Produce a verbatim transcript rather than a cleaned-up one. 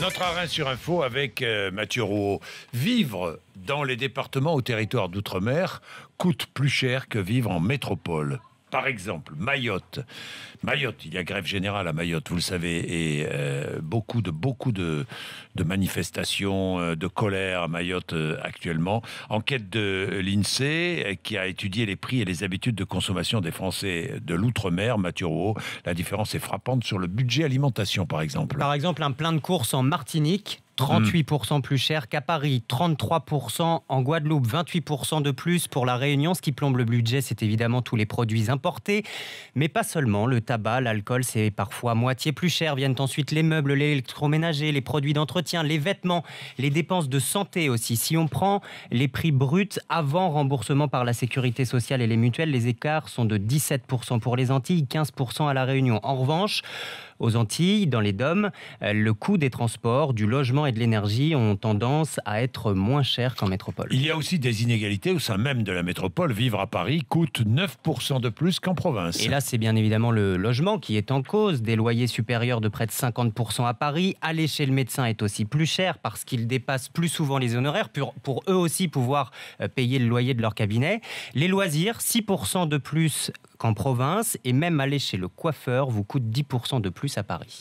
Notre Arène sur Info avec euh, Mathieu Rouault. Vivre dans les départements ou territoires d'outre-mer coûte plus cher que vivre en métropole. Par exemple, Mayotte. Mayotte, il y a grève générale à Mayotte, vous le savez, et euh, beaucoup de beaucoup de, de manifestations, euh, de colère à Mayotte euh, actuellement. Enquête de l'INSEE euh, qui a étudié les prix et les habitudes de consommation des Français de l'outre-mer. Mathieu Rouault, la différence est frappante sur le budget alimentation, par exemple. Par exemple, un plein de courses en Martinique, trente-huit pour cent plus cher qu'à Paris, trente-trois pour cent en Guadeloupe, vingt-huit pour cent de plus pour la Réunion. Ce qui plombe le budget, c'est évidemment tous les produits importés, mais pas seulement. Le tabac, l'alcool, c'est parfois moitié plus cher. Viennent ensuite les meubles, l'électroménager, les produits d'entretien, les vêtements, les dépenses de santé aussi. Si on prend les prix bruts avant remboursement par la Sécurité sociale et les mutuelles, les écarts sont de dix-sept pour cent pour les Antilles, quinze pour cent à la Réunion. En revanche, aux Antilles, dans les D O M, le coût des transports, du logement et de l'énergie ont tendance à être moins chers qu'en métropole. Il y a aussi des inégalités au sein même de la métropole. Vivre à Paris coûte neuf pour cent de plus qu'en province. Et là, c'est bien évidemment le logement qui est en cause. Des loyers supérieurs de près de cinquante pour cent à Paris. Aller chez le médecin est aussi plus cher parce qu'ils dépassent plus souvent les honoraires pour, pour eux aussi pouvoir payer le loyer de leur cabinet. Les loisirs, six pour cent de plus qu'en province, et même aller chez le coiffeur vous coûte dix pour cent de plus à Paris.